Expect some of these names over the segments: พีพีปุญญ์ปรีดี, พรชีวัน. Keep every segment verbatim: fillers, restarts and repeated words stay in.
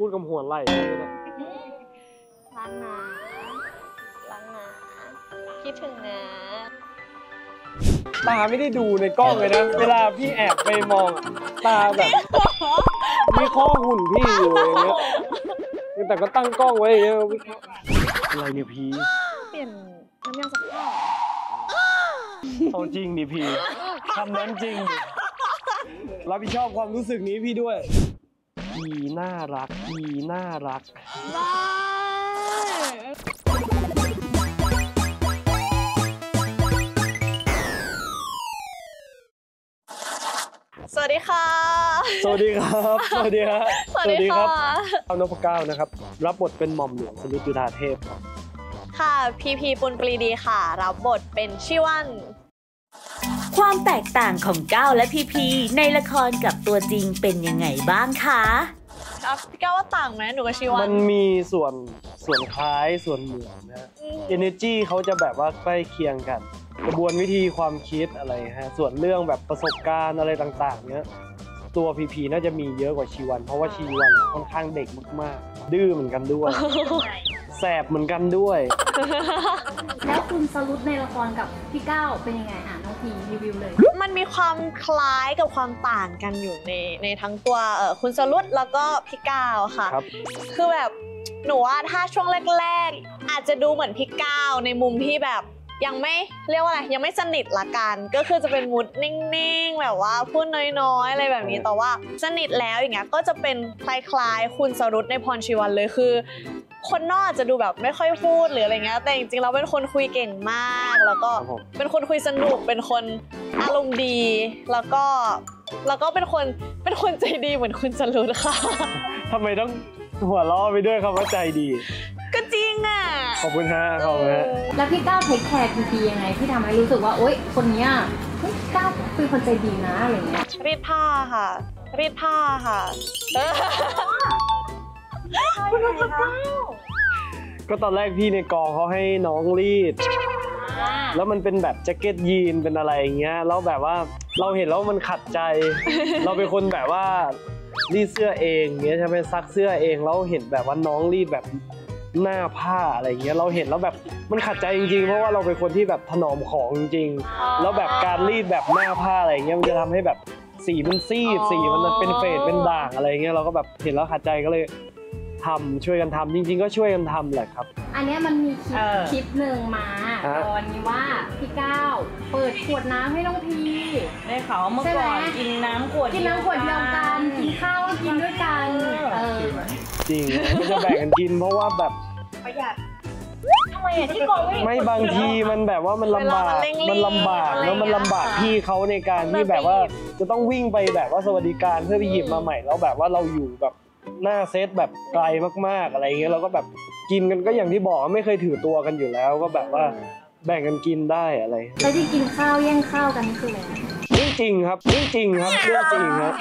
พูดกับหัวไหล่เลยรักนะรักนะคิดถึงนะตาไม่ได้ดูในกล้องเลยนะเวลาพี่แอบไปมองตาแบบมีข้อหุ่นพี่อยู่อย่างเงี้ยแต่ก็ตั้งกล้องไว้อย่างเงี้ยอะไรเนี่ยพี่เปลี่ยนน้ำยาสักผ้าเอาจริงดิพี่ทำนั้นจริงรับผิดชอบความรู้สึกนี้พี่ด้วยพี่น่ารักพี่น่ารักสวัสดีค่ะสวัสดีครับสวัสดีครับสวัสดีครับเอานพเก้านะครับรับบทเป็นหม่อมหลวงสฤทธิ์จุฑาเทพค่ะพีพีปุณปรีดีค่ะรับบทเป็นชิวันความแตกต่างของก้าวและพีพีในละครกับตัวจริงเป็นยังไงบ้างคะครับพี่ก้าวว่าต่างไหมหนูกับชิวันมันมีส่วนส่วนคล้ายส่วนเหมือนนะเอเนอร์จีเขาจะแบบว่าใกล้เคียงกันกระบวนวิธีความคิดอะไรฮะส่วนเรื่องแบบประสบการณ์อะไรต่างๆเนี้ยตัวพีพีน่าจะมีเยอะกว่าชิวันเพราะว่าชิวันค่อนข้างเด็กมากๆดื้อเหมือนกันด้วยแสบเหมือนกันด้วยแล้วคุณสรุปในละครกับพี่ก้าวเป็นยังไงอ่ะน้องพีรีวิวเลยมันมีความคล้ายกับความต่างกันอยู่ในในทั้งตัวเออคุณสรุปแล้วก็พี่ก้าวค่ะคือแบบหนูว่าถ้าช่วงแรกๆอาจจะดูเหมือนพี่ก้าวในมุมที่แบบยังไม่เรียกว่าอะไรยังไม่สนิทละกันก็คือจะเป็นมูดนิ่งๆแบบว่าพูดน้อยๆอะไรแบบนี้แต่ว่าสนิทแล้วอย่างเงี้ยก็จะเป็นคล้ายๆคุณสรุปในพรชีวันเลยคือคนนอกจะดูแบบไม่ค่อยพูดหรืออะไรเงี้ยแต่จริงๆเราเป็นคนคุยเก่งมากแล้วก็เป็นคนคุยสนุกเป็นคนอารมณ์ดีแล้วก็แล้วก็เป็นคนเป็นคนใจดีเหมือนคุณสรุปค่ะทำไมต้องหัวล้อไปด้วยครับว่าใจดีก็จริงอ่ะขอบคุณฮะขอบคุณฮะแล้วพี่ก้าวเทคแคร์พีพียังไงที่ทำให้รู้สึกว่าโอ๊ยคนเนี้ยก้าวเป็นคนใจดีนะอะไรเงี้ยรีดผ้าค่ะรีดผ้าค่ะคุณลูกก้าวก็ตอนแรกพี่ในกองเขาให้น้องรีดแล้วมันเป็นแบบแจ็คเก็ตยีนเป็นอะไรอย่างเงี้ยแล้วแบบว่าเราเห็นแล้วมันขัดใจเราเป็นคนแบบว่ารีดเสื้อเองเงี้ยใช่ไหมซักเสื้อเองแล้วเห็นแบบว่าน้องรีดแบบหน้าผ้าอะไรเงี้ยเราเห็นแล้วแบบมันขัดใจจริงๆเพราะว่าเราเป็นคนที่แบบถนอมของจริงๆแล้วแบบการรีดแบบหน้าผ้าอะไรเงี้ยมันจะทำให้แบบสีมันซีดสีมันเป็นเฟดเป็นด่างอะไรเงี้ยเราก็แบบเห็นแล้วขัดใจก็เลยทำช่วยกันทำจริงๆก็ช่วยกันทำแหละครับอันนี้มันมีคลิปหนึ่งมาตอนนี้ว่าพี่ก้าวเปิดขวดน้ำให้น้องพีได้เขาเมื่อก่อนกินน้ำขวดกินน้ำขวดเดียวกันกินข้าวกินด้วยกันจริงมันจะแบ่งกันกินเพราะว่าแบบประหยัดทำไมอ่ะที่กองไม่ไม่บางทีมันแบบว่ามันลำบากมันลำบากแล้วมันลำบากพี่เขาในการที่แบบว่าจะต้องวิ่งไปแบบว่าสวัสดิการเพื่อไปหยิบมาใหม่แล้วแบบว่าเราอยู่แบบหน้าเซตแบบไกลมากๆอะไรเงี้ยเราก็แบบกินกันก็อย่างที่บอกไม่เคยถือตัวกันอยู่แล้วก็แบบว่าแบ่งกันกินได้อะไรแล้วที่กินข้าวแย่งข้าวกันคืออะไรจริงจริงครับจริงจริงครับเรื่องจริงครับ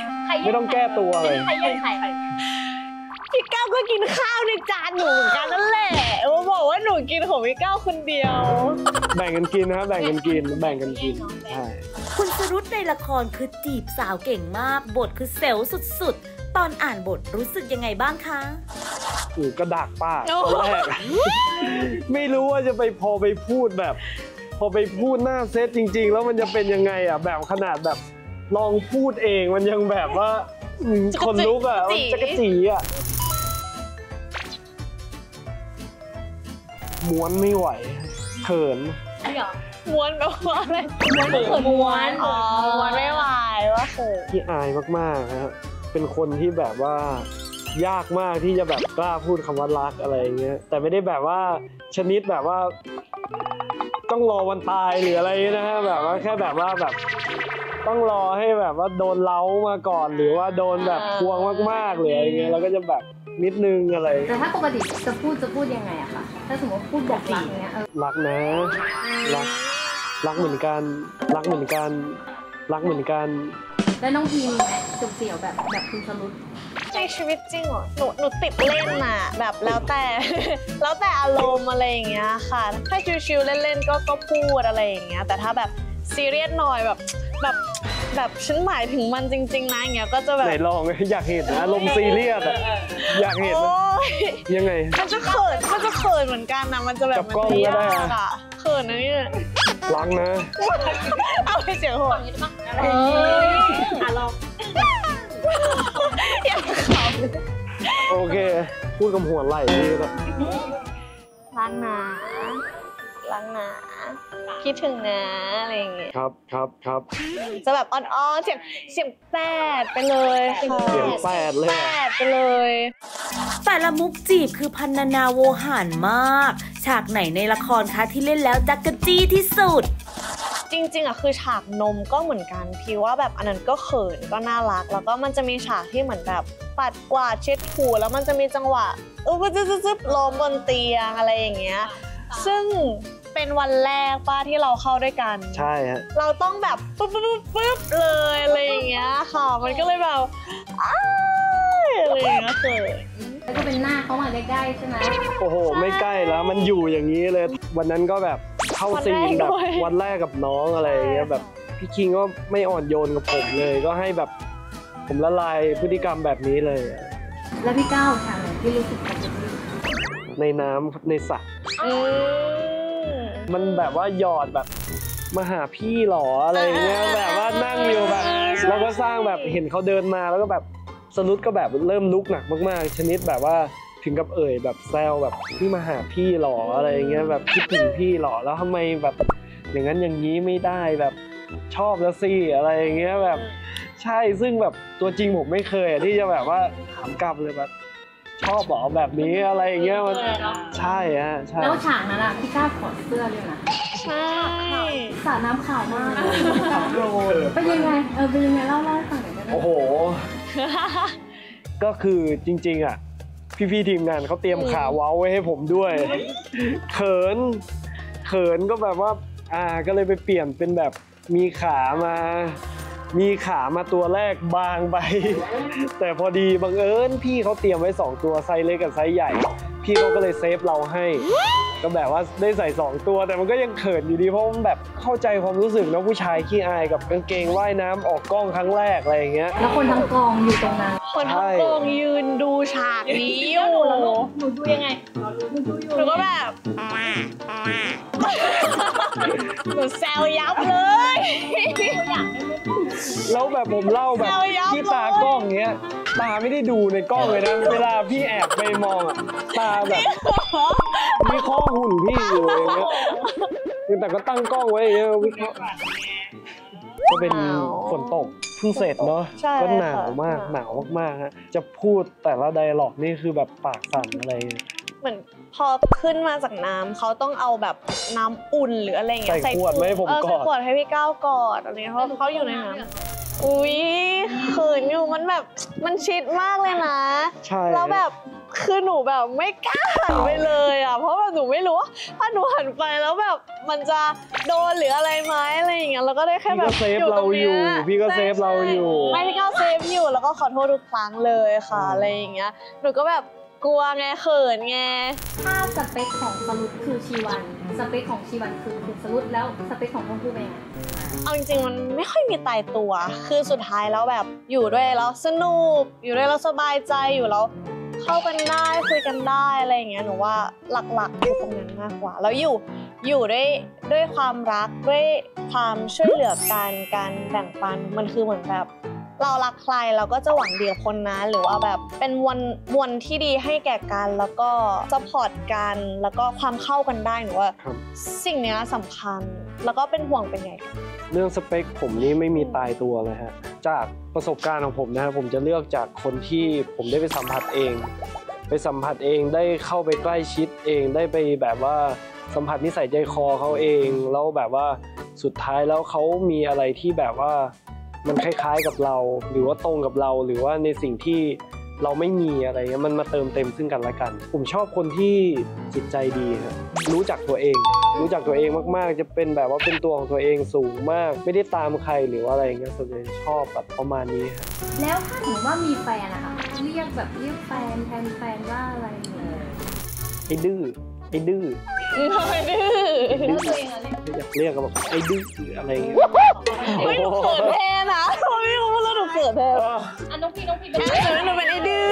ไม่ต้องแก้ตัวเลยพี่ก้าวก็กินข้าวในจานหนูเหมือนกันนั่นแหละมาบอกว่าหนูกินของพี่ก้าวคนเดียวแบ่งกันกินนะครับแบ่งกันกินแบ่งกันกินคุณสรุปในละครคือจีบสาวเก่งมากบทคือเซลล์สุดๆตอนอ่านบทรู้สึกยังไงบ้างคะหนูกระดากป้าแรกไม่รู้ว่าจะไปพอไปพูดแบบพอไปพูดหน้าเซตจริงๆแล้วมันจะเป็นยังไงอ่ะแบบขนาดแบบลองพูดเองมันยังแบบว่าคนลุกอ่ะจักรจีอ่ะม้วนไม่ไหวเขินเหรอม้วนแบบว่าอะไรม้วนเขินม้วนอ๋อม้วนไม่ไหวว่าเขินที่อายมากๆครับเป็นคนที่แบบว่ายากมากที่จะแบบกล้าพูดคำว่ารักอะไรอย่างเงี้ยแต่ไม่ได้แบบว่าชนิดแบบว่าต้องรอวันตายหรืออะไรนะฮะแบบว่าแค่แบบว่าแบบต้องรอให้แบบว่าโดนเล้ามาก่อนหรือว่าโดนแบบพวงมากๆหรืออะไรเงี้ยเราก็จะแบบนิดนึงอะไรแต่ถ้าปกติจะพูดจะพูดยังไงอะคะถ้าสมมติพูดบอกรักเนี้ยรักนะรักรักเหมือนกันรักเหมือนกันรักเหมือนกันแล้วน้องพีมจุกเสี่ยวแบบแบบคุณสรุปในชีวิตจริงเหรอหนูหนูติดเล่นอะแบบแล้วแต่แล้วแต่อารมณ์อะไรอย่างเงี้ยค่ะถ้าชิวๆเล่นๆก็ก็พูดอะไรอย่างเงี้ยแต่ถ้าแบบซีเรียสหน่อยแบบแบบ แบบฉันหมายถึงมันจริงๆนะอย่างเงี้ยก็จะแบบไหนลองอยากเห็นนะอารมณ์ซีเรียสอะอยากเห็นยังไงมันจะเขินมันจะเขินเหมือนกันนะมันจะแบบมันยากอะเขินนะนี่ล้างนะเอาไปเสียงหัวอะไรอ่ะลองอยากขำโอเคพูดกับหัวไหล่ดีก็ล้างนะล้างนะคิดถึงนะอะไรอย่างเงี้ยครับครับครับจะแบบอ่อนๆเสียงเสียงแปดไปเลยเสียงแปดเลยแปดไปเลยแต่ละมุกจีบคือพรรณนาโวหารมากฉากไหนในละครคะที่เล่นแล้วจั๊กจี้ที่สุดจริงๆอะคือฉากนมก็เหมือนกันพี่ว่าแบบอันนั้นก็เขินก็น่ารักแล้วก็มันจะมีฉากที่เหมือนแบบปัดกวาดเช็ดถูแล้วมันจะมีจังหวะอึ๊บจึ๊บจึ๊บล้มบนเตียงอะไรอย่างเงี้ยซึ่งเป็นวันแรกป้าที่เราเข้าด้วยกันใช่ฮะเราต้องแบบปุ๊บปุ๊บปุ๊บเลยอะไรอย่างเงี้ยค่ะมันก็เลยแบบอ้ายอะไรอย่างเงี้ยเกิดแล้วก็เป็นหน้าเขามาใกล้ๆใช่ไหมโอ้โหไม่ใกล้แล้วมันอยู่อย่างนี้เลยวันนั้นก็แบบเข้าซีนแบบวันแรกกับน้องอะไรอย่างเงี้ยแบบพี่คิงก็ไม่อ่อนโยนกับผมเลยก็ให้แบบผมละลายพฤติกรรมแบบนี้เลยแล้วพี่ก้าวถามพี่รู้สึกยังไงในน้ำในสระมันแบบว่าหยอดแบบมาหาพี่หรออะไรเงี้ยแบบว่านั่งอยู่แบบแล้วก็สร้างแบบเห็นเขาเดินมาแล้วก็แบบสรุปก็แบบเริ่มลุกหนักมากๆชนิดแบบว่าถึงกับเอ่ยแบบแซวแบบพี่มาหาพี่หรออะไรเงี้ยแบบคิดถึงพี่หรอแล้วทำไมแบบอย่างนั้นอย่างนี้ไม่ได้แบบชอบแล้วสิอะไรเงี้ยแบบใช่ซึ่งแบบตัวจริงผมไม่เคยที่จะแบบว่าถามกลับเลยแบบชอบหรอแบบนี้อะไรเงี้ยมันใช่ฮะใช่แล้วฉากนั้นอะพี่ก้าวถอดเสื้อเลยนะใช่สาดน้ำขาวมากกับโรนเป็นยังไงเออเป็นยังไงเล่าเล่าฟังหน่อยได้ไหมโอ้โหก็คือจริงๆอะพี่ๆทีมงานเขาเตรียมขาเว้าไว้ให้ผมด้วยเขินเขินก็แบบว่าอ่าก็เลยไปเปลี่ยนเป็นแบบมีขามามีขามาตัวแรกบางไปแต่พอดีบังเอิญพี่เขาเตรียมไว้สองตัวไซส์เล็กกับไซส์ใหญ่พี่เขาก็เลยเซฟเราให้ก็แบบว่าได้ใส่สองตัวแต่มันก็ยังเขินอยู่ดีเพราะมันแบบเข้าใจความรู้สึกนะผู้ชายขี้อายกับกางเกงว่ายน้ำออกกล้องครั้งแรกอะไรอย่างเงี้ยแล้วคนทั้งกองอยู่ตรงนั้นคนทั้งกองยืนดูฉากนี้อยู่หนูดูยังไงหนูก็แบบหนูแซวยับเลยแล้วแบบผมเล่าแบบที่ตากล้องเงี้ยตาไม่ได้ดูในกล้องเลยนะเวลาพี่แอบไปมองตาแบบมีข้อหุ่นพี่อยู่อย่างเงี้ยแต่ก็ตั้งกล้องไว้เยอะก็เป็นฝนตกเพิ่งเสร็จเนาะก็หนาวมากหนาวมากๆฮะจะพูดแต่ละไดอะล็อกนี่คือแบบปากสั่นอะไรเหมือนพอขึ้นมาจากน้ำเขาต้องเอาแบบน้ำอุ่นหรืออะไรเงี้ยใส่ขวดไว้ผมกอดใส่ขวดให้พี่ก้าวกอดอะไรเงี้ยเพราะเขาอยู่ในน้ำอุ้ยเขินอยู่มันแบบมันชิดมากเลยนะแล้วแบบคือหนูแบบไม่กล้าหันไปเลยอ่ะเพราะแบบหนูไม่รู้ว่าถ้าหนูหันไปแล้วแบบมันจะโดนหรืออะไรไหมอะไรอย่างเงี้ยแล้วก็ได้แค่แบบอยู่ตรงนี้พี่ก็เซฟเราอยู่ไม่พี่ก็เซฟอยู่แล้วก็ขอโทษทุกครั้งเลยค่ะอะไรอย่างเงี้ยหนูก็แบบกลัวไงเขินไงถ้าสเปคของสรุปคือชีวันสเปคของชีวันคือสรุปแล้วสเปคของพวกผู้เป็นเอาจริงๆมันไม่ค่อยมีตายตัวคือสุดท้ายแล้วแบบอยู่ด้วยแล้วสนุกอยู่ด้วยแล้วสบายใจอยู่แล้วเข้ากันได้คุยกันได้อะไรอย่างเงี้ยหนูว่าหลักๆคือตรงนั้นมากกว่าแล้วอยู่อยู่ด้วยด้วยความรักด้วยความช่วยเหลือกันการแบ่งปันมันคือเหมือนแบบเรารักใครเราก็จะหวังดีกับคนนั้นหรือว่าแบบเป็นวนวนที่ดีให้แก่กันแล้วก็ซัพพอร์ตกันแล้วก็ความเข้ากันได้หนูว่าสิ่งนี้สำคัญแล้วก็เป็นห่วงเป็นใยกันเรื่องสเปคผมนี่ไม่มีตายตัวเลยฮะจากประสบการณ์ของผมนะครับผมจะเลือกจากคนที่ผมได้ไปสัมผัสเองไปสัมผัสเองได้เข้าไปใกล้ชิดเองได้ไปแบบว่าสัมผัสนิสัยใจคอเขาเองแล้วแบบว่าสุดท้ายแล้วเขามีอะไรที่แบบว่ามันคล้ายๆกับเราหรือว่าตรงกับเราหรือว่าในสิ่งที่เราไม่มีอะไรเงี้ยมันมาเติมเต็มซึ่งกันและกันผมชอบคนที่จิตใจดีครับรู้จักตัวเองรู้จักตัวเองมากๆจะเป็นแบบว่าเป็นตัวของตัวเองสูงมากไม่ได้ตามใครหรือว่าอะไรเงี้ยส่วนใหญ่ชอบแบบประมาณนี้ครับแล้วถ้าถือว่ามีแฟนนะคะเรียกแบบเรียกแฟนแทนแฟนว่าอะไรเลยไอ้ดื้อไอ้ดื้อไอ้ดื้อเรียกแบบไอ้ดื้ออะไรเงี้ย ไม่หนูเกิดแทนนะไม่รู้ว่าหนูเกิดแทนอันน้องพีน้องพีเป็นไอ้ดื้อหนูเป็นไอ้ดื้อ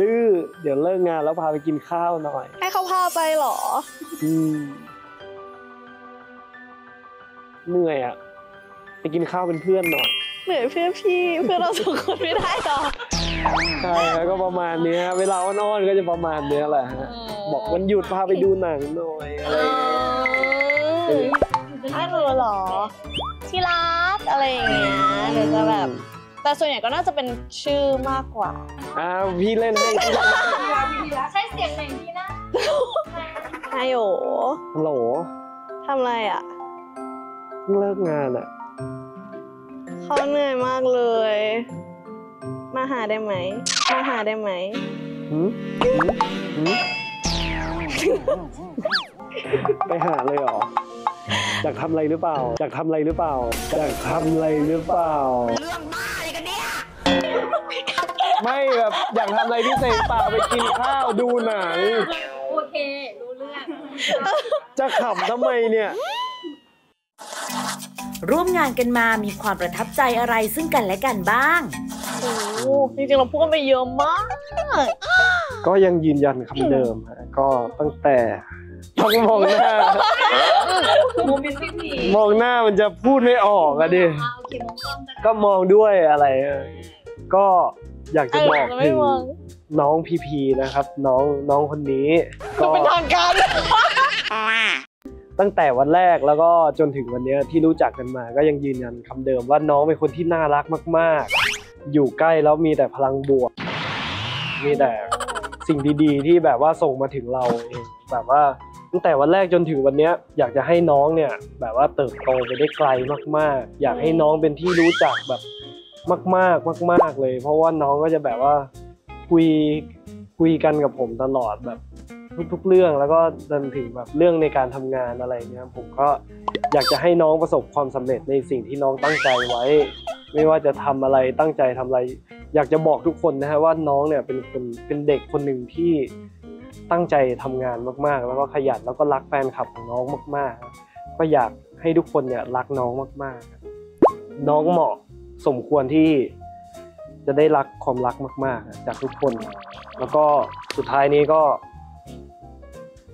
ดื้อเดี๋ยวเลิกงานแล้วพาไปกินข้าวหน่อยให้เขาพาไปหรอเหนื่อยอะไปกินข้าวเป็นเพื่อนหน่อยเหนื่อยเพื่อนพี่เพื่อนเราสองคนไม่ได้หรอใช่แล้วก็ประมาณนี้เวลาอ้อนๆก็จะประมาณนี้แหละฮะบอกวันหยุดพาไปดูหนังหน่อยอะไรอ้าวเหรอที่รักอะไรอย่างเงี้ยเดี๋ยวจะแบบแต่ส่วนใหญ่ก็น่าจะเป็นชื่อมากกว่าอ้าวพี่เล่นให้ใช้เสียงไหนพี่นะไอโหลโหลทำอะไรอ่ะเพิ่งเลิกงานอ่ะเขาเหนื่อยมากเลยมาหาได้ไหมมาหาได้ไหมไปหาเลยเหรออยากทำอะไรหรือเปล่าอยากทำอะไรหรือเปล่าอยากทำอะไรหรือเปล่าเรื่องบ้าอะไรกันเนี่ยไม่แบบอยากทำอะไรพิเศษเปล่าไปกินข้าวดูหนังโอเครู้เรื่องจะขำทำไมเนี่ยร่วมงานกันมามีความประทับใจอะไรซึ่งกันและกันบ้างโอ้จริงๆเราพูดกันไปเยอะมากก็ยังยืนยันคำเดิมฮะก็ตั้งแต่มองหน้ามองหน้ามันจะพูดไม่ออกอะดิก็มองด้วยอะไรก็อยากจะบอกถึงน้องพีพีนะครับน้องน้องคนนี้ก็เป็นทางการตั้งแต่วันแรกแล้วก็จนถึงวันนี้ที่รู้จักกันมาก็ยังยืนยันคำเดิมว่าน้องเป็นคนที่น่ารักมากๆอยู่ใกล้แล้วมีแต่พลังบวกมีแต่สิ่งดีๆที่แบบว่าส่งมาถึงเราเองแบบว่าตั้งแต่วันแรกจนถึงวันนี้อยากจะให้น้องเนี่ยแบบว่าเติบโตไปได้ไกลมากๆอยากให้น้องเป็นที่รู้จักแบบมากๆมากๆเลยเพราะว่าน้องก็จะแบบว่าคุยคุยกันกับผมตลอดแบบทุกๆเรื่องแล้วก็จนถึงแบบเรื่องในการทำงานอะไรเนี่ยผมก็อยากจะให้น้องประสบความสำเร็จในสิ่งที่น้องตั้งใจไว้ไม่ว่าจะทำอะไรตั้งใจทำอะไรอยากจะบอกทุกคนนะฮะว่าน้องเนี่ยเป็นคนเป็นเด็กคนหนึ่งที่ตั้งใจทำงานมากๆแล้วก็ขยันแล้วก็รักแฟนคลับของน้องมากๆก็อยากให้ทุกคนเนี่ยรักน้องมากๆน้องเหมาะสมควรที่จะได้รักความรักมากๆจากทุกคนแล้วก็สุดท้ายนี้ก็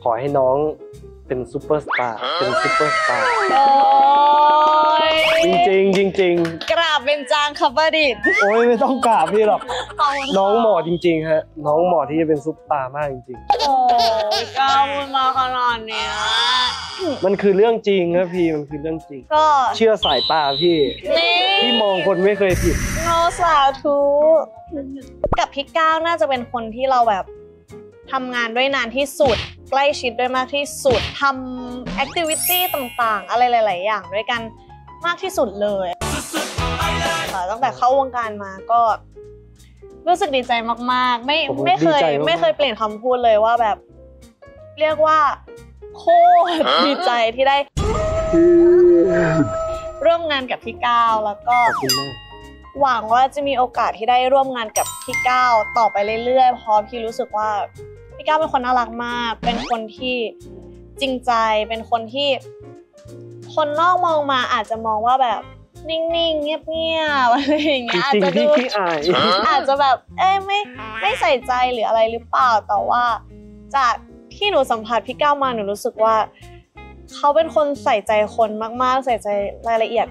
ขอให้น้องเป็นซูเปอร์สตาร์เป็นซูเปอร์สตาร์จริงจริงจริงกราบเป็นจางครับประดิษฐ์โอ้ยไม่ต้องกราบพี่หรอกน้องหมอจริงๆฮะน้องหมอที่จะเป็นซุปตามากจริงๆโอ้ยก้าวมาขนาดเนี้ยมันคือเรื่องจริงครับพี่มันคือเรื่องจริงก็เชื่อสายตาพี่พี่มองคนไม่เคยผิดโนสาธุกับพี่ก้าวน่าจะเป็นคนที่เราแบบทำงานด้วยนานที่สุดใกล้ชิดด้วยมากที่สุดทำแอคทิวิตี้ต่างๆอะไรหลายๆอย่างด้วยกันมากที่สุดเลยตั้งแต่เข้าวงการมาก็รู้สึกดีใจมากๆไม่ไม่เคยไม่เคยเปลี่ยนคำพูดเลยว่าแบบเรียกว่าโคตรดีใจที่ได้ร่วมงานกับพี่ก้าวแล้วก็หวังว่าจะมีโอกาสที่ได้ร่วมงานกับพี่ก้าวต่อไปเรื่อยๆเพราะพี่รู้สึกว่าพี่ก้าวเป็นคนน่ารักมากเป็นคนที่จริงใจเป็นคนที่คนนอกมองมาอาจจะมองว่าแบบนิ่งๆเงียบๆอะไรอย่างเงี้ยอาจจะดูอาจจะแบบเอ้ยไม่ไม่ใส่ใจหรืออะไรหรือเปล่าแต่ว่าจากที่หนูสัมผัสพี่ก้าวมาหนูรู้สึกว่าเขาเป็นคนใส่ใจคนมากๆใส่ใจรายละเอียด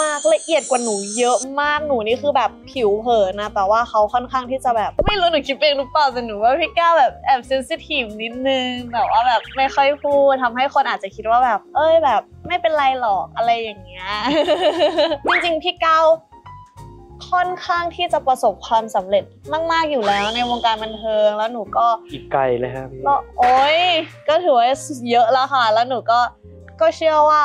มากๆละเอียดกว่าหนูเยอะมากหนูนี่คือแบบผิวเผยนะแต่ว่าเขาค่อนข้างที่จะแบบไม่รู้หนูคิดเองหรือเปล่าแต่หนูว่าพี่ก้าวแบบแอบเซนซิทีฟนิดนึงแบบว่าแบบไม่ค่อยพูดทำให้คนอาจจะคิดว่าแบบเอ้ยแบบไม่เป็นไรหรอกอะไรอย่างเงี้ย จริงๆพี่ก้าวค่อนข้างที่จะประสบความสำเร็จมากๆอยู่แล้วในวงการบันเทิงแล้วหนูก็อีกไกลเลยครับก็โอ๊ยก็ถือว่าเยอะแล้วค่ะแล้วหนูก็ก็เชื่อว่า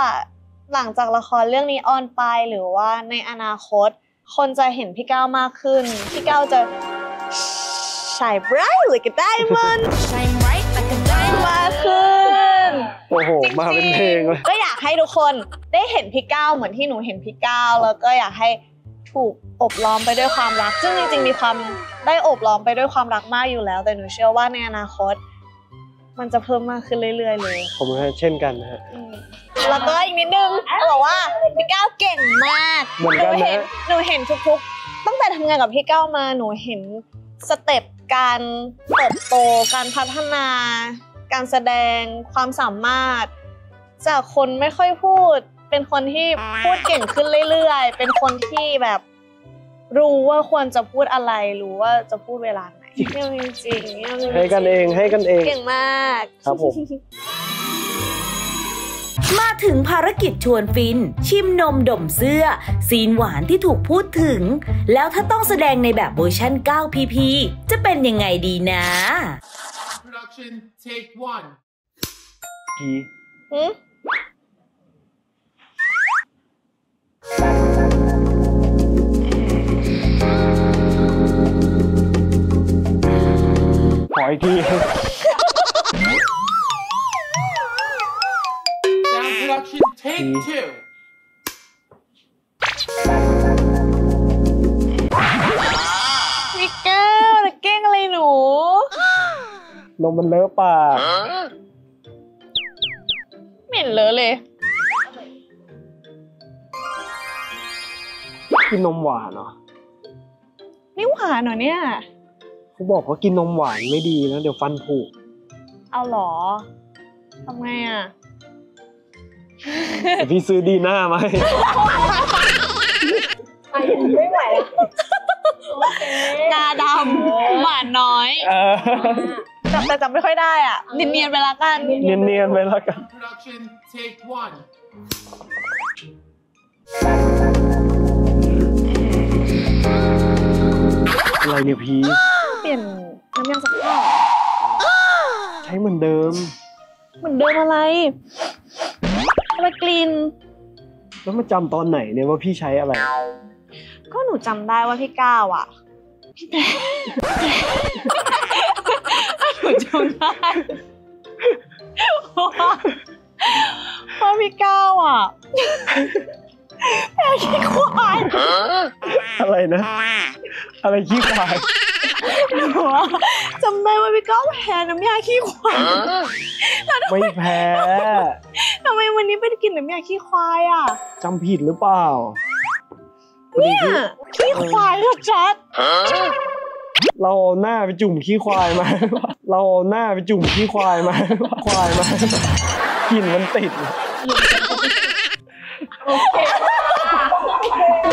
หลังจากละครเรื่องนี้ออนไปหรือว่าในอนาคตคนจะเห็นพี่ก้าวมากขึ้นพี่ก้าวจะใส่ไบรท์เลยก็ได้มันใส่ไบรท์แต่ก็ได้มากขึ้นโอ้โหมาเป็นเพลงเลยก็อยากให้ทุกคนได้เห็นพี่ก้าวเหมือนที่หนูเห็นพี่ก้าวแล้วก็อยากให้ถูกอบล้อมไปด้วยความรักซึ่งจริงๆมีความได้อบล้อมไปด้วยความรักมากอยู่แล้วแต่หนูเชื่อว่าในอนาคต มันจะเพิ่มมากขึ้นเรื่อยๆเลยผมเช่นกันนะฮะแล้วก็อีกนิดนึงบอกว่าพี่ก้าวเก่งมากหนูเห็นหนูเห็นทุกๆตั้งแต่ทำงานกับพี่ก้าวมาหนูเห็นสเต็ปการเติบโตการพัฒนาการแสดงความสามารถจากคนไม่ค่อยพูดเป็นคนที่พูดเก่งขึ้นเรื่อยๆเป็นคนที่แบบรู้ว่าควรจะพูดอะไรรู้ว่าจะพูดเวลาไหนจริงจริงให้กันเองให้กันเองเก่งมากครับผมมาถึงภารกิจชวนฟินชิมนมดมเสื้อซีนหวานที่ถูกพูดถึงแล้วถ้าต้องแสดงในแบบเวอร์ชั่น เก้าพีพี จะเป็นยังไงดีนะพีหืมขออีกทีTake two. พี่เก้วเก่งอะไรหนูนมมันเลอะปากเหม็นเลอะเลยกินนมหวานเหรอไม่หวานเหรอเนี่ยเขาบอกว่ากินนมหวานไม่ดีนะเดี๋ยวฟันผุเอาหรอทำไงอ่ะพี่ซื้อดีหน้าไหมไม่ไหวงาดำหวานน้อยจับแต่จับไม่ค่อยได้อ่ะเนียนๆไปละกันเนียนๆไปละกันอะไรเนี่ยพี่เปลี่ยนน้ำยาสักผ้าใช้เหมือนเดิมเหมือนเดิมอะไรแล้วกลิ่นแล้วมาจำตอนไหนเนี่ยว่าพี่ใช้อะไรก็หนูจำได้ว่าพี่ก้าวอ่ะหนูจำได้ว่าพี่ก้าวอ่ะอะไรขี้ควายอะไรนะอะไรขี้ควายหนูจำได้ว่าพี่ก้าวแพ้น้ำยาขี้ควายไม่แพ้ทำไมวันนี้เป็นกลิ่นน้ำยาขี้ควายอ่ะจำผิดหรือเปล่าเนี่ยขี้ควายชัดๆเราเอาหน้าไปจุ่มขี้ควายมาเราเอาหน้าไปจุ่มขี้ควายมาควายมากลิ่นมันติด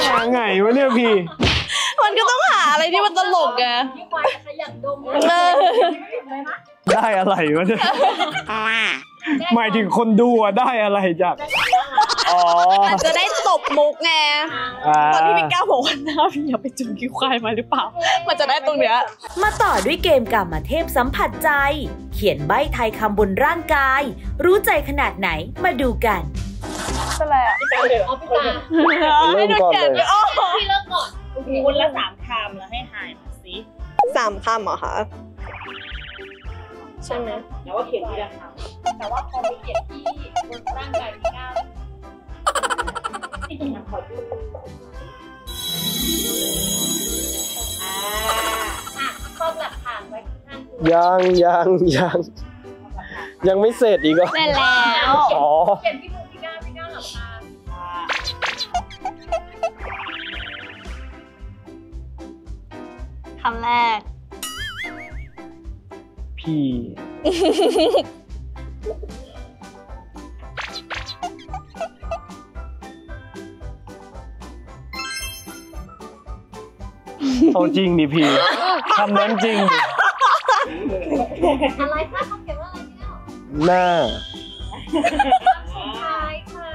หาไงวะเนี่ยพี่มันก็ต้องหาอะไรที่มันตลกไงขี้ควายขยันดมได้อะไรวะเนี่ยหมายถึงคนดูอะได้อะไรจักอ๋อมันจะได้ตบมุกไงตอนที่พี่ก้าวบอกว่าหน้าพี่อย่าไปจุ่มขี้ควายมาหรือเปล่ามันจะได้ตรงเนี้ยมาต่อด้วยเกมกามเทพสัมผัสใจเขียนใบไทยคำบนร่างกายรู้ใจขนาดไหนมาดูกันอะไรอะพี่ตาเดี๋ยวพี่ตาเริ่มก่อนเลยพี่เริ่มก่อนคนละสามคำแล้วให้หายมาสิสามคำเหรอคะใช่ไหมแต่ว่าเขียนที่ละคำแต่ว่าพอไปเขียนที่บนร่างกายพี่ก้าวที่จริงนะขอดูอ่าอ่ะก็หลักฐานไว้ข้างๆยังยังยังยังไม่เสร็จอีกก็เสร็จแล้วอ๋อเขียนที่มือพี่ก้าวพี่ก้าวหลับตาคำแรกพี่เอาจริงดิพี่คำนั้นจริงอะไรคะคำเขียนว่าอะไรเนี่ยหน้าสุดท้ายค่ะ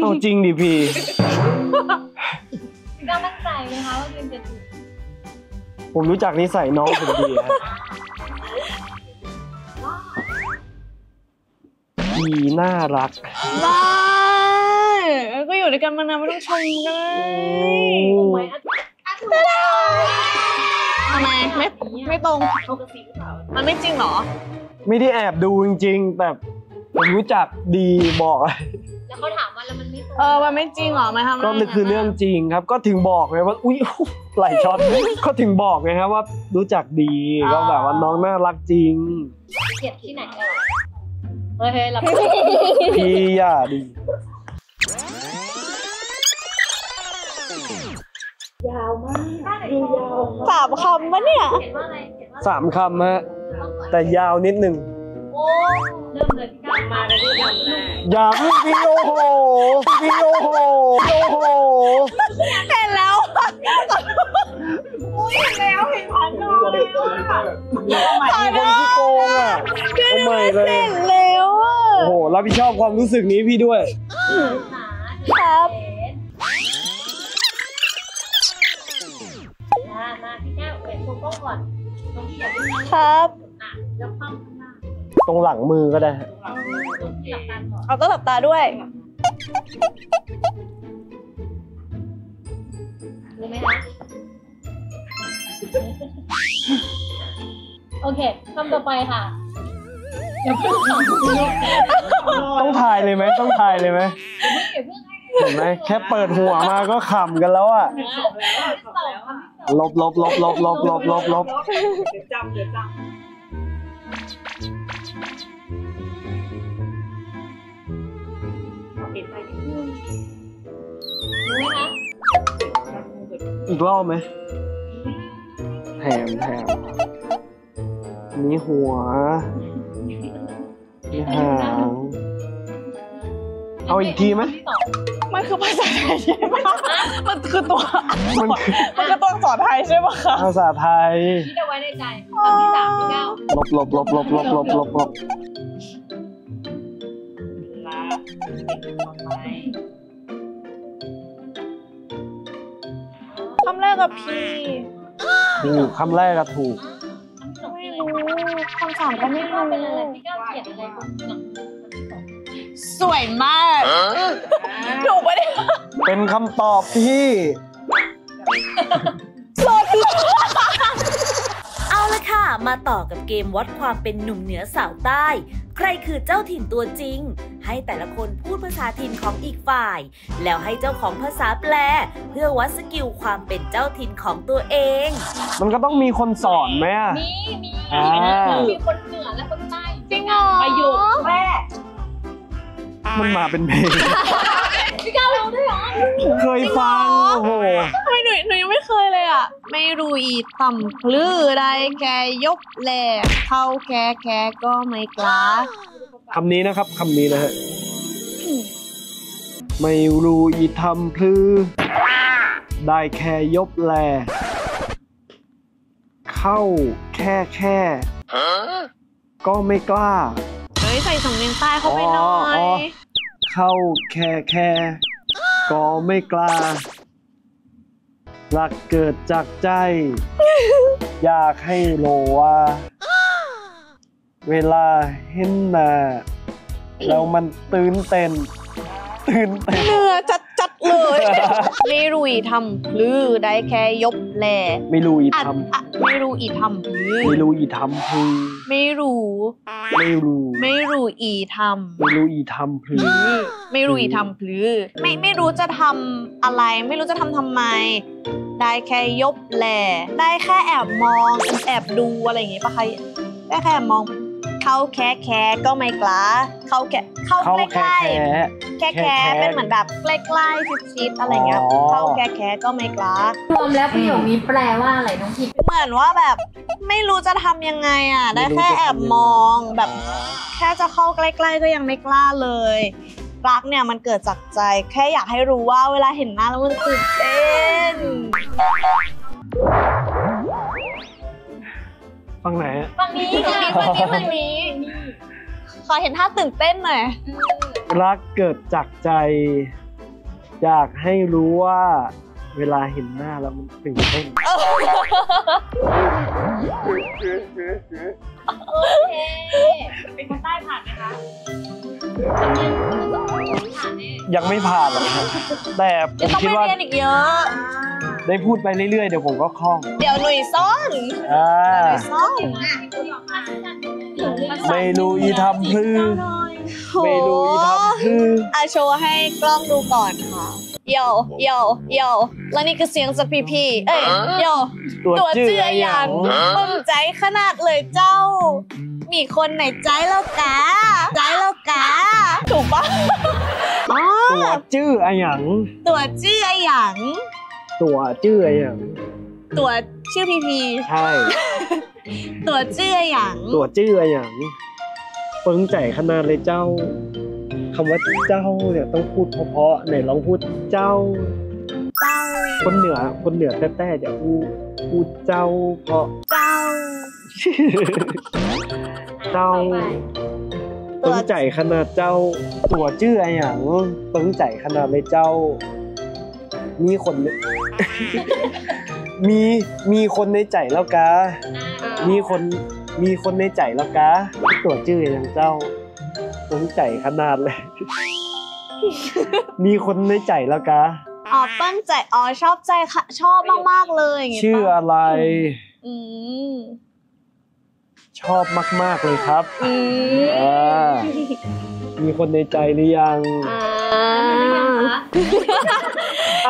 เอาจริงดิพี่ก็มั่นใจไหมคะว่าคุณจะถูกผมรู้จักนิสัยน้องผมดีครับดีน่ารักได้ก็อยู่ด้วยกันมานานไม่ต้องชมเลยทำไมไม่ไม่ตรงมันไม่จริงหรอไม่ได้แอบดูจริงๆแบบผมรู้จักดีบอก แล้วเขาถามว่าแล้วมันไม่เออมันไม่จริงหรอมันทำก็นี่คือเรื่องจริงครับก็ถึงบอกเลยว่าอุ้ยไหลช็อตก็ถึงบอกไงครับว่ารู้จักดีก็แบบว่าน้องน่ารักจริงเกลียดที่ไหนกันเฮ้ยเราพี่ย่าดียาวมากดูยาวสามคำวะเนี่ยสามคำฮะแต่ยาวนิดหนึ่งโอ้เริ่มเลยพี่ก้าวมาแล้วพี่ก้าวอยากวิโอโหวิโอโหวิโอโหเห็นแล้วเห็นแล้วเห็นผ่านโดนเลยผ่านคนที่โกงอ่ะทำไมเลยเห็นแล้วอ่ะโอ้โหรับผิดชอบความรู้สึกนี้พี่ด้วยครับมาพี่แก้วเปลี่ยนโฟกัสก่อนตรงที่อยากได้ครับอ่ะแล้วข้างหน้าตรงหลังมือก็ได้เอาต้องหลับตาด้วยรู้ไหมคะโอเคคำต่อไปค่ะต้องถ่ายเลยไหมต้องถ่ายเลยไหมเห็นไหมแค่เปิดหัวมาก็ขำกันแล้วอ่ะลบลบลบลบลบลบลบลบจำเดี๋ยวจำปิดไปอีกรอบไหมแถมแถมนี่หัวนี่หางเอาอีกทีไหมมันคือภาษาไทยใช่ไหมมันคือตัวมันคือมันคือตัวอักษรไทยใช่ไหมคะภาษาไทยที่จะไว้ในใจคำที่สามที่เก้าลบลบลบลบลบลบลบลบลาคำแรกกับพี่ถูกคำแรกกับถูกไม่รู้คำสามก็ไม่รู้เป็นอะไรพี่เก้าเขียนอะไรบ้างสวยมากถูกปะเนี่ยเป็นคำตอบที่สดเอาละค่ะมาต่อกับเกมวัดความเป็นหนุ่มเหนือสาวใต้ใครคือเจ้าถิ่นตัวจริงให้แต่ละคนพูดภาษาถิ่นของอีกฝ่ายแล้วให้เจ้าของภาษาแปลเพื่อวัดสกิลความเป็นเจ้าถิ่นของตัวเองมันก็ต้องมีคนสอนไหมมีมีมีคนเหนือและคนใต้จริงเหรอประโยคแรกมันมาเป็นเพลงพี่ก้าวรู้ด้วยเหรอเคยฟังโอ้โหไม่หนูหนูยังไม่เคยเลยอ่ะไม่รู้อีต่ำคลื่อใดแกยกแหลกเข้าแกแกก็ไม่กล้าคำนี้นะครับคำนี้นะฮะไม่รู้อีทำพลือได้แค่ยกแหลกเข้าแค่แค่ก็ไม่กล้าใส่สำเนียงใต้เข้าไปหน่อยเข้าแค่แค่ก็ไม่กล้ารักเกิดจากใจอยากให้โลว่าเวลาเห็นหน้าแล้วมันตื่นเต้นตื่นเต้นเนื้อจัดจัดเลยไม่รู้อีทำหรือได้แค่ยบแหล่ไม่รู้อีทำไม่รู้อีทำหรือไม่รู้อีทำคือไม่รู้ไม่รู้ไม่รู้อีทำไม่รู้อีทำพลือไม่รู้อีทำพลือไม่ไม่รู้จะทำอะไรไม่รู้จะทำทำไมได้แค่ยบแหล่ได้แค่แอบมองแอบดูอะไรอย่างเงี้ยปะใครได้แค่แอบมองเข้าแค่แค่ก็ไม่กล้าเข้าแค่เข้าใกล้ๆแค่แค่เป็นเหมือนแบบใกล้ๆชิดๆอะไรเงี้ยเข้าแค่แค่ก็ไม่กล้ารวมแล้วประโยคนี้แปลว่าอะไรน้องพีเหมือนว่าแบบไม่รู้จะทำยังไงอ่ะได้แค่แอบมองแบบแค่จะเข้าใกล้ๆก็ยังไม่กล้าเลยรักเนี่ยมันเกิดจากใจแค่อยากให้รู้ว่าเวลาเห็นหน้าแล้วมันตื่นเต้นฝั่งไหนฝั่งนี้ค่ะฝั่งนี้ฝั่งนี้ขอเห็นท่าตื่นเต้นหน่อยรักเกิดจากใจอยากให้รู้ว่าเวลาเห็นหน้าแล้วมันตื่นเต้นโอเคเป็นคนใต้ผ่านไหมคะยังไม่ผ่านหรอกครับแต่ผมคิดว่าต้องไปเรียนอีกเยอะได้พูดไปเรื่อยๆเดี๋ยวผมก็คล่องเดี๋ยวหนุ่ยซ่อนอ่าหนุ่ยซ่อนไม่รู้อีทำพลือไม่รู้อีทำ อาโชว์ให้กล้องดูก่อนค่ะโยโยโยแล้วนี่คือเสียงจากพี่พี่เอ้ยโยตัวเจืออย่างปุ่มใจขนาดเลยเจ้ามีคนไหนใจแล้วกะใจแล้วกะถูกปะตัวเจืออย่างตัวเจืออย่างตัวเจืออย่างตัวชื่อพีพีใช่ตัวเจืออย่างตัวเจืออย่างเฟิงใจขนาดเลยเจ้าคำว่าเจ้าเนี่ยต้องพูดเพราะๆไหนลองพูดเจ้าเจ้าคนเหนือคนเหนือแท้ๆจะพูดพูดเจ้าเพราะเจ้าเจ้าเฟิงใจขนาดเจ้าตัวเจืออย่างเฟิงใจขนาดเลยเจ้ามีคนมีมีคนในใจแล้วกะมีคนมีคนในใจแล้วกะตัวจื้ออย่างเจ้าสนใจขนาดเลยมีคนในใจแล้วกะอ๋อปั้นใจอ๋อชอบใจค่ะชอบมากๆเลยชื่ออะไรอืมชอบมากๆเลยครับอืมมีคนในใจหรือยังยังเ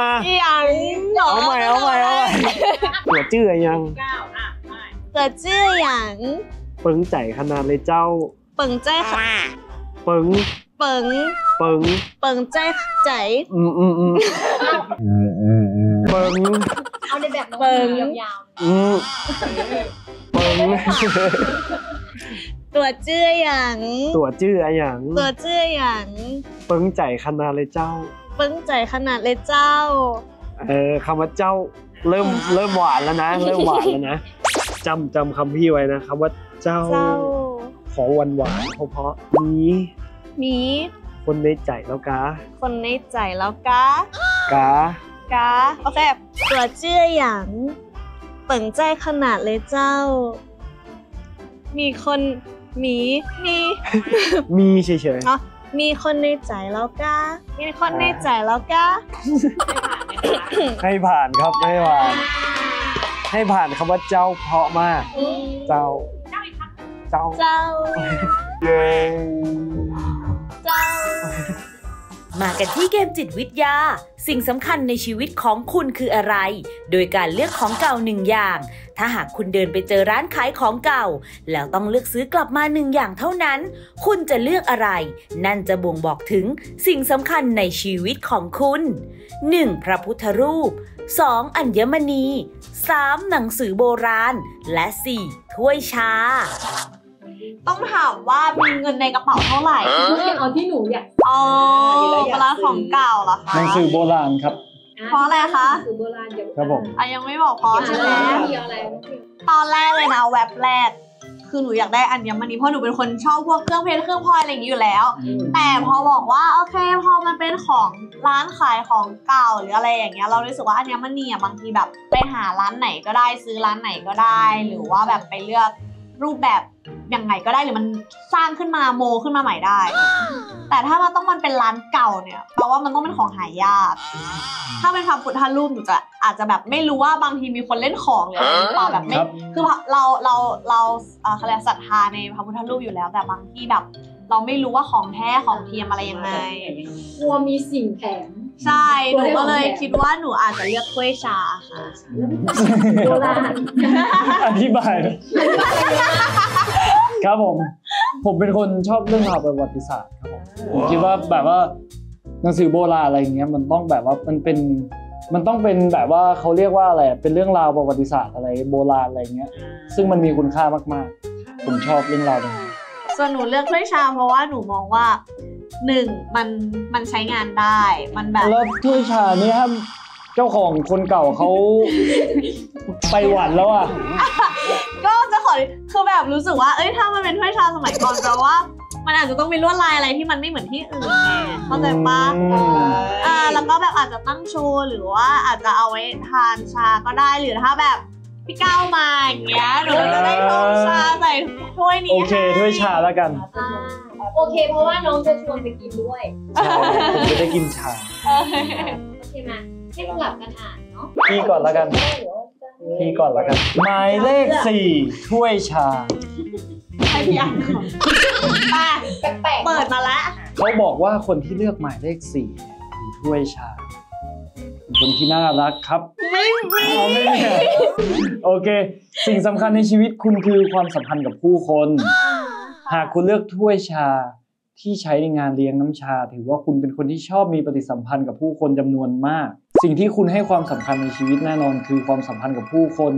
อาใหม่เอาใหม่เอาใหม่ตัวจื้อยังตัวจื้อยังเปิงใจขนาดเลยเจ้าเปิงใจค่ะเปิงเปิงเปิงเปิงใจใจอืมอืมอืมเปิงเอาในแบบเปิงยาวๆอืมเปิงตัวเจื้อยังตัวเจื้อยังตัวเจื้อยังเปิงใจขนาดเลยเจ้าเปิงใจขนาดเลยเจ้าเออคำว่าเจ้าเริ่มเริ่มหวานแล้วนะเริ่มหวานแล้วนะจำจำคำพี่ไว้นะคำว่าเจ้าขอหวานหวานเพราะๆมีมีคนในใจแล้วกะคนในใจแล้วกะกะกะโอเคตัวเจื้อยังเปิงใจขนาดเลยเจ้ามีคนมีมีมีเฉยๆอ๋อมีคนในใจแล้วกะมีคนในใจแล้วกะให้ผ่านครับให้ผ่านให้ผ่านคำว่าเจ้าเพราะมากเจ้าเจ้าเจ้าเจ้ามากันที่เกมจิตวิทยาสิ่งสำคัญในชีวิตของคุณคืออะไรโดยการเลือกของเก่าหนึ่งอย่างถ้าหากคุณเดินไปเจอร้านขายของเก่าแล้วต้องเลือกซื้อกลับมาหนึ่งอย่างเท่านั้นคุณจะเลือกอะไรนั่นจะบ่งบอกถึงสิ่งสำคัญในชีวิตของคุณ หนึ่ง. พระพุทธรูป สอง. อัญมณี สาม. หนังสือโบราณและ สี่. ถ้วยชาต้องถามว่ามีเงินในกระเป๋าเท่าไหร่เอาที่หนูอยากอ๋อร้านของเก่าเหรอคะหนังสือโบราณครับเพราะอะไรคะหนังสือโบราณเดี๋ยวครับผมอ่ะยังไม่บอกเพราะใช่ไหมตอนแรกเลยนะแวบแรกคือหนูอยากได้อัญมณีเพราะหนูเป็นคนชอบพวกเครื่องเพชรเครื่องพลอยอะไรอย่างนี้อยู่แล้วแต่พอบอกว่าโอเคพอมันเป็นของร้านขายของเก่าหรืออะไรอย่างเงี้ยเรารู้สึกว่าอัญมณีอ่ะบางทีแบบไปหาร้านไหนก็ได้ซื้อร้านไหนก็ได้หรือว่าแบบไปเลือกรูปแบบยังไงก็ได้หรือมันสร้างขึ้นมาโมขึ้นมาใหม่ได้แต่ถ้ามันต้องมันเป็นร้านเก่าเนี่ยแปลว่ามันต้องเป็นของหายากถ้าเป็นพระพุทธรูปหนูจะอาจจะแบบไม่รู้ว่าบางทีมีคนเล่นของหรือเปล่าแบบไม่คือเราเราเราเขาเรียกศรัทธาในพระพุทธรูปอยู่แล้วแต่บางทีแบบเราไม่รู้ว่าของแท้ของเทียมอะไรยังไงกลัวมีสิ่งแถมใช่หนูก็เลยคิดว่าหนูอาจจะเลือกถ้วยชาค่ะโบราณอธิบายครับผมผมเป็นคนชอบเรื่องราวประวัติศาสตร์ครับผมผมคิดว่าแบบว่าหนังสือโบราณอะไรอย่างเงี้ยมันต้องแบบว่ามันเป็นมันต้องเป็นแบบว่าเขาเรียกว่าอะไรเป็นเรื่องราวประวัติศาสตร์อะไรโบราณอะไรเงี้ยซึ่งมันมีคุณค่ามากๆผมชอบเรื่องราวนี้ส่วนหนูเลือกถ้วยชาเพราะว่าหนูมองว่าหนึ่งมันมันใช้งานได้มันแบบแล้วถ้วยชาเนี่ยครับเจ้าของคนเก่าเขาไปหวั่นแล้วอ่ะก็จะขอคือแบบรู้สึกว่าเอ้ยถ้ามันเป็นถ้วยชาสมัยก่อนแต่ว่ามันอาจจะต้องมีลวดลายอะไรที่มันไม่เหมือนที่อื่นไงเข้าใจปะอ่าแล้วก็แบบอาจจะตั้งโชว์หรือว่าอาจจะเอาไว้ทานชาก็ได้หรือถ้าแบบพี่ก้าวมาอย่างเงี้ยหนูจะได้ชงชาใส่ถ้วยนี้โอเคถ้วยชาแล้วกันโอเคเพราะว่าน้องจะชวนไปกินด้วยผมจะได้กินชาโอเคมาให้สลับกันอ่านเนาะพี่ก่อนแล้วกันพี่ก่อนแล้วกันหมายเลขสี่ถ้วยชาให้พี่อ่านก่อนแปลกเปิดมาแล้ว เขาบอกว่าคนที่เลือกหมายเลขสี่คือถ้วยชาคนที่น่ารักครับไม่ไม่โอเคสิ่งสำคัญในชีวิตคุณคือความสัมพันธ์กับผู้คนหากคุณเลือกถ้วยชาที่ใช้ในงานเลี้ยงน้ำชาถือว่าคุณเป็นคนที่ชอบมีปฏิสัมพันธ์กับผู้คนจำนวนมากสิ่งที่คุณให้ความสำคัญในชีวิตแน่นอนคือความสัมพันธ์กับผู้คน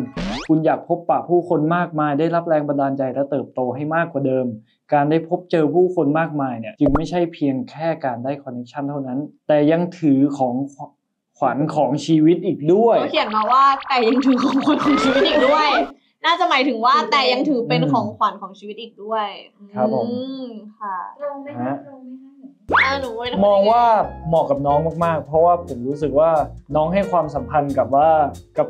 คุณอยากพบปะผู้คนมากมายได้รับแรงบันดาลใจและเติบโตให้มากกว่าเดิมการได้พบเจอผู้คนมากมายเนี่ยจึงไม่ใช่เพียงแค่การได้คอนเนคชั่นเท่านั้นแต่ยังถือของขวัญของชีวิตอีกด้วยเขาเขียนมาว่าแต่ยังถือของขวัญของชีวิตอีกด้วยน่าจะหมายถึงว่าแต่ยังถือเป็นของขวัญของชีวิตอีกด้วยครับผมค่ะเราไม่ได้เราไม่ได้มองว่าเหมาะกับน้องมากๆเพราะว่าผมรู้สึกว่าน้องให้ความสัมพันธ์กับว่ากับ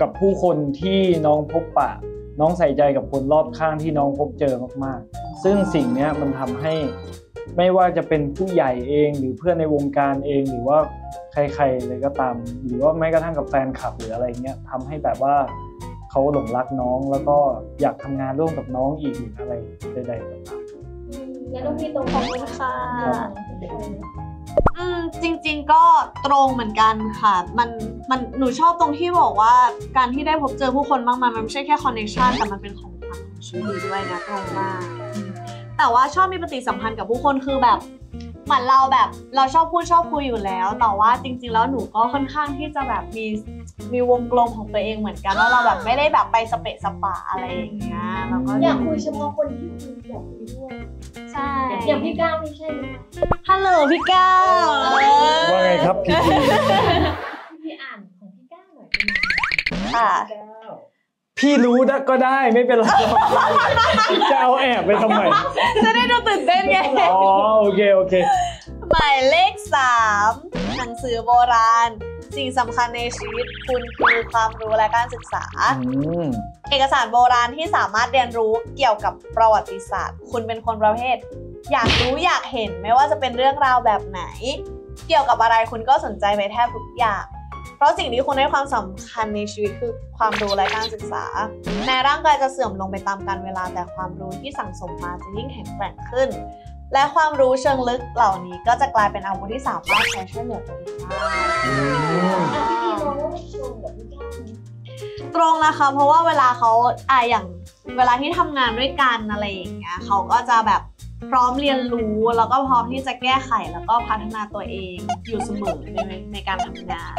กับผู้คนที่น้องพบปะน้องใส่ใจกับคนรอบข้างที่น้องพบเจอมากๆซึ่งสิ่งนี้มันทำให้ไม่ว่าจะเป็นผู้ใหญ่เองหรือเพื่อนในวงการเองหรือว่าใครๆเลยก็ตามหรือว่าแม้กระทั่งกับแฟนคลับหรืออะไรเงี้ยทำให้แบบว่าเขาหลงรักน้องแล้วก็อยากทำงานร่วมกับน้องอีกอะไรใดๆต่างๆแล้วพี่ตรงขอบคุณค่ะอืมจริงๆก็ตรงเหมือนกันค่ะมันมันหนูชอบตรงที่บอกว่าการที่ได้พบเจอผู้คนมากมายมันไม่ใช่แค่คอนเนคชั่นแต่มันเป็นของขวัญของชีวิตด้วยนะตรงมากแต่ว่าชอบมีปฏิสัมพันธ์กับผู้คนคือแบบเหมือนเราแบบเราชอบพูดชอบคุยอยู่แล้วแต่ว่าจริงๆแล้วหนูก็ค่อนข้างที่จะแบบมีมีวงกลมของตัวเองเหมือนกันแล้วเราแบบไม่ได้แบบไปสเปะสปะอะไรอย่างเงี้ยเราก็อยากคุยเฉพาะคนที่คุยอยากคุยด้วยใช่อย่างพี่ก้าวนี่ใช่ไหมฮัลโหลพี่ก้าวว่าไงครับพี่พี่อ่านของพี่ก้าวหน่อยค่ะพี่รู้นะก็ได้ไม่เป็นไรจะเอาแอบไปทำไมจะได้ดูตื่นเต้นไงอ๋อโอเคโอเคหมายเลขสามหนังสือโบราณสิ่งสำคัญในชีวิตคุณคือความรู้และการศึกษาเอกสารโบราณที่สามารถเรียนรู้เกี่ยวกับประวัติศาสตร์คุณเป็นคนประเภทอยากรู้อยากเห็นไม่ว่าจะเป็นเรื่องราวแบบไหนเกี่ยวกับอะไรคุณก็สนใจไปแทบทุกอย่างเพราะสิ่งที่คุณให้ความสำคัญในชีวิตคือความรู้และการศึกษาในร่างกายจะเสื่อมลงไปตามกาลเวลาแต่ความรู้ที่สั่งสมมาจะยิ่งแข็งแกร่งขึ้นและความรู้เชิงลึกเหล่านี้ก็จะกลายเป็นอาวุธที่สามารถใช้ช่วยเหลือตัวเองได้ตรงนะคะเพราะว่าเวลาเขาอ่ะอย่างเวลาที่ทำงานด้วยกันอะไรอย่างเงี้ยเขาก็จะแบบพร้อมเรียนรู้แล้วก็พร้อมที่จะแก้ไขแล้วก็พัฒนาตัวเองอยู่เสมอในในการทำงาน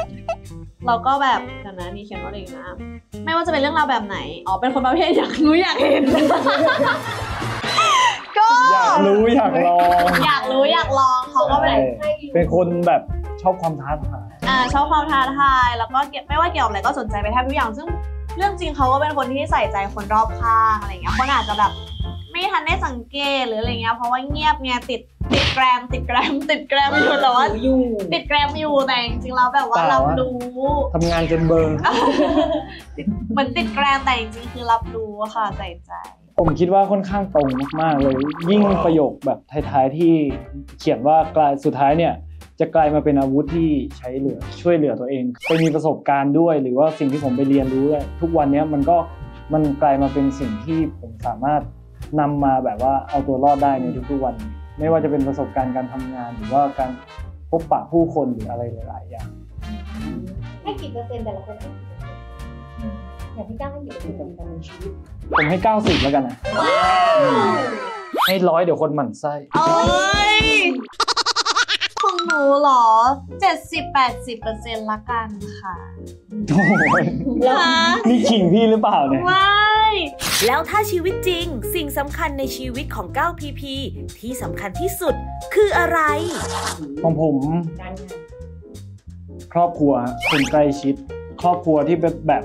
เราก็แบบกันนะนี่เขียนว่าอะไรนะไม่ว่าจะเป็นเรื่องราวแบบไหนอ๋อเป็นคนประเภทอยากรู้อยากเห็นอยากรู้อยากลองอยากรู้อยากลองเขาก็แบบเป็นคนแบบชอบความท้าทายอ่าชอบความท้าทายแล้วก็ไม่ว่าเกี่ยวกับอะไรก็สนใจไปแทบทุกอย่างซึ่งเรื่องจริงเขาก็เป็นคนที่ใส่ใจคนรอบข้างอะไรเงี้ยคนอาจจะแบบไม่ทันได้สังเกตหรืออะไรเงี้ยเพราะว่าเงียบเงียติดติดแกรมติดแกรมติดแกรมอยู่แต่ว่าติดแกรมอยู่แต่จริงๆเราแบบว่ารับรู้ทำงานจนเบิร์นเหมือนติดแกรมแต่จริงๆคือรับรู้ค่ะใส่ใจผมคิดว่าค่อนข้างตรงมากๆเลยยิ่งประโยคแบบท้ายๆที่เขียนว่ากลายสุดท้ายเนี่ยจะกลายมาเป็นอาวุธที่ใช้เหลือช่วยเหลือตัวเองไปมีประสบการณ์ด้วยหรือว่าสิ่งที่ผมไปเรียนรู้เลยทุกวันนี้มันก็มันกลายมาเป็นสิ่งที่ผมสามารถนำมาแบบว่าเอาตัวรอดได้ในทุกๆวันไม่ว่าจะเป็นประสบการณ์การทำงานหรือว่าการพบปะผู้คนหรืออะไรหลายๆอย่างให้กี่เปอร์เซ็นต์แต่ละคนอย่างพี่ก้าวให้กี่เปอร์เซ็นต์ในชีวิตผมให้เก้าสิบแล้วกันนะให้ร้อยเดี๋ยวคนหมั่นไส้โอ้ยของหนูเหรอ เจ็ดสิบถึงแปดสิบเปอร์เซ็นต์ ละกันค่ะนี่ขิงพี่หรือเปล่าเนี่ยแล้วถ้าชีวิตจริงสิ่งสำคัญในชีวิตของเก้า พี พี ที่สำคัญที่สุดคืออะไรของผมครอบครัวคนใกล้ชิดครอบครัวที่แบบแบบ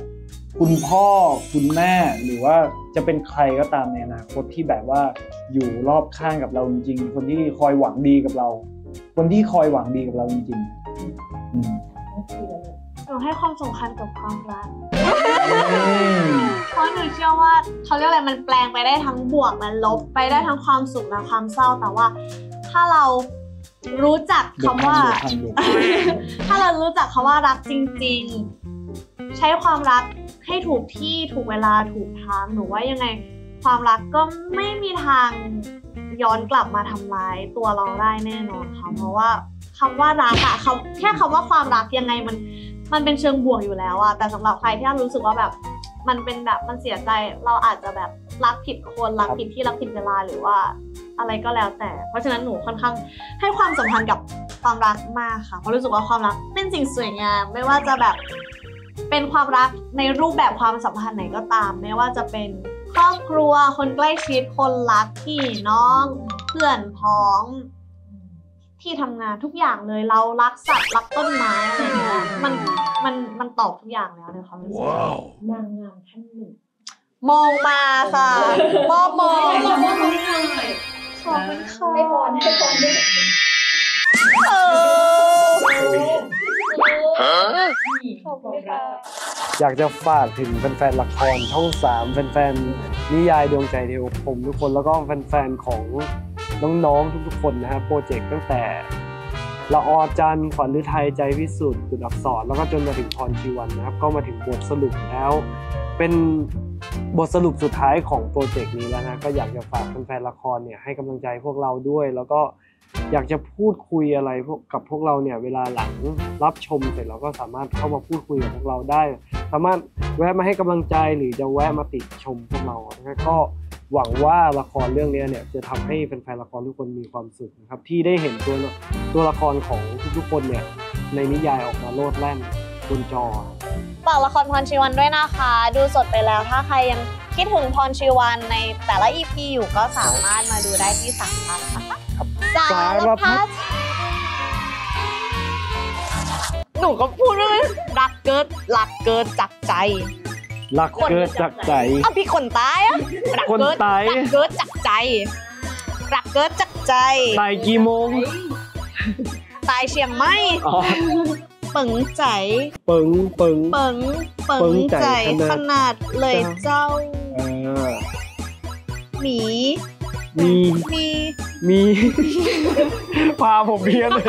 คุณพ่อคุณแม่หรือว่าจะเป็นใครก็ตามในอนาคตที่แบบว่าอยู่รอบข้างกับเราจริงๆคนที่คอยหวังดีกับเราคนที่คอยหวังดีกับเราจริงๆหนูให้ความสำคัญกับความรักเพราะหนูเชื่อว่าเขาเรียกอะไรมันแปลงไปได้ทั้งบวกและลบไปได้ทั้งความสุขและความเศร้าแต่ว่าถ้าเรารู้จักคำว่าถ้าเรารู้จักคำว่ารักจริงๆใช้ความรักให้ถูกที่ถูกเวลาถูกทางหนูว่ายังไงความรักก็ไม่มีทาง ย้อนกลับมาทำร้ายตัวเราได้แน่นอนค่ะเพราะว่าคำว่ารักอะเขาแค่คำว่าความรักยังไงมันมันเป็นเชิงบวกอยู่แล้วอะแต่สำหรับใครที่รู้สึกว่าแบบมันเป็นแบบมันเสียใจเราอาจจะแบบรักผิดคนรักผิดที่รักผิดเวลาหรือว่าอะไรก็แล้วแต่เพราะฉะนั้นหนูค่อนข้างให้ความสำคัญกับความรักมากค่ะเพราะรู้สึกว่าความรักเป็นสิ่งสวยงามไม่ว่าจะแบบเป็นความรักในรูปแบบความสัมพันธ์ไหนก็ตามไม่ว่าจะเป็นครอบครัวคนใกล้ชิดคนรักพี่น้องเพื่อนพ้องที่ทำงานทุกอย่างเลยเรารักสัตว์รักต้นไม้อะไรเงี้ยมันมันมันตอบทุกอย่างแล้วในความรู้สึกนางงามท่านหนึ่งมองมาค่ะมองมองมองมองเลยขอบคุณค่ะให้พรให้พรด้วยเออขอบคุณค่ะอยากจะฝากถึงแฟนๆละครช่องสามแฟนๆนิยายดวงใจเดียวผมทุกคนแล้วก็แฟนๆของน้องๆทุกๆคนนะฮะโปรเจกต์ตั้งแต่ละออจันทร์ขวัญฤทัยใจวิสุทธิ์กุฎอักษรแล้วก็จนมาถึงพรชีวันนะครับก็มาถึงบทสรุปแล้วเป็นบทสรุปสุดท้ายของโปรเจกต์นี้แล้วนะก็อยากจะฝากแฟนๆละครเนี่ยให้กำลังใจพวกเราด้วยแล้วก็อยากจะพูดคุยอะไรกับพวกเราเนี่ยเวลาหลังรับชมเสร็จเราก็สามารถเข้ามาพูดคุยกับพวกเราได้สามารถแวะมาให้กำลังใจหรือจะแวะมาติชมพวกเรานะก็หวังว่าละครเรื่องนี้เนี่ยจะทำให้แฟนๆละครทุกคนมีความสุขนะครับที่ได้เห็นตัวตัวละครของทุกๆคนเนี่ยในนิยายออกมาโลดแล่นบนจอฝากละครพรชีวันด้วยนะคะดูสดไปแล้วถ้าใครยังคิดถึงพรชีวันในแต่ละ อี พี อยู่ก็สามารถมาดูได้ที่สามพันนะคะสารพัดหนูก็พูดเลยรักเกิดรักเกิดจากใจรักเกิดจากใจอ้าวพี่คนตายอ่ะรักเกิดรักเกิดจากใจรักเกิดจากใจตายกี่โมงตายเชียงใหม่เปิงใจเปิงเปิงเปิงเปิงใจขนาดเลยเจ้าหมีมีมีมีพาผมเพี้ยนเลย